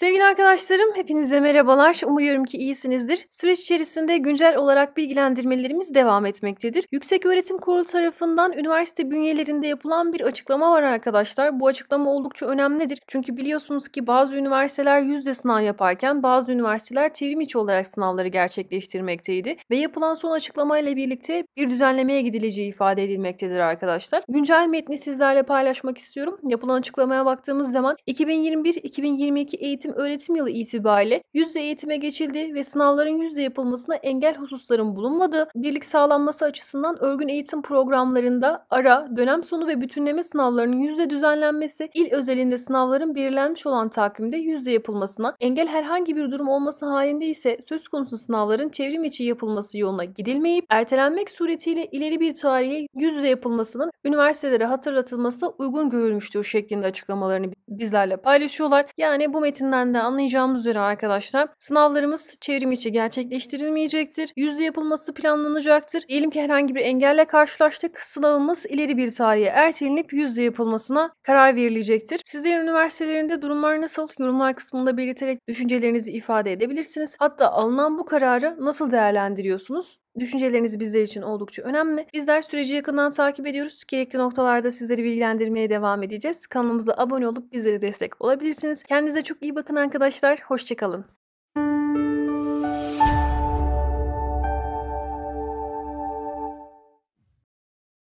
Sevgili arkadaşlarım, hepinize merhabalar. Umuyorum ki iyisinizdir. Süreç içerisinde güncel olarak bilgilendirmelerimiz devam etmektedir. Yüksek Öğretim Kurulu tarafından üniversite bünyelerinde yapılan bir açıklama var arkadaşlar. Bu açıklama oldukça önemlidir. Çünkü biliyorsunuz ki bazı üniversiteler yüzde sınav yaparken bazı üniversiteler çevrim içi olarak sınavları gerçekleştirmekteydi. Ve yapılan son açıklamayla birlikte bir düzenlemeye gidileceği ifade edilmektedir arkadaşlar. Güncel metni sizlerle paylaşmak istiyorum. Yapılan açıklamaya baktığımız zaman 2021-2022 eğitim-öğretim yılı itibariyle yüzde eğitime geçildi ve sınavların yüzde yapılmasına engel hususların bulunmadığı, birlik sağlanması açısından örgün eğitim programlarında ara, dönem sonu ve bütünleme sınavlarının yüzde düzenlenmesi, il özelinde sınavların belirlenmiş olan takvimde yüzde yapılmasına engel herhangi bir durum olması halinde ise söz konusu sınavların çevrim içi yapılması yoluna gidilmeyip ertelenmek suretiyle ileri bir tarihe yüzde yapılmasının üniversitelere hatırlatılması uygun görülmüştür şeklinde açıklamalarını bizlerle paylaşıyorlar. Yani bu metinden de anlayacağımız üzere arkadaşlar, sınavlarımız çevrim içi gerçekleştirilmeyecektir. Yüzde yapılması planlanacaktır. Diyelim ki herhangi bir engelle karşılaştık. Sınavımız ileri bir tarihe ertelenip yüzde yapılmasına karar verilecektir. Sizlerin üniversitelerinde durumlar nasıl? Yorumlar kısmında belirterek düşüncelerinizi ifade edebilirsiniz. Hatta alınan bu kararı nasıl değerlendiriyorsunuz? Düşünceleriniz bizler için oldukça önemli. Bizler süreci yakından takip ediyoruz. Gerekli noktalarda sizleri bilgilendirmeye devam edeceğiz. Kanalımıza abone olup bizlere destek olabilirsiniz. Kendinize çok iyi bakın arkadaşlar. Hoşça kalın.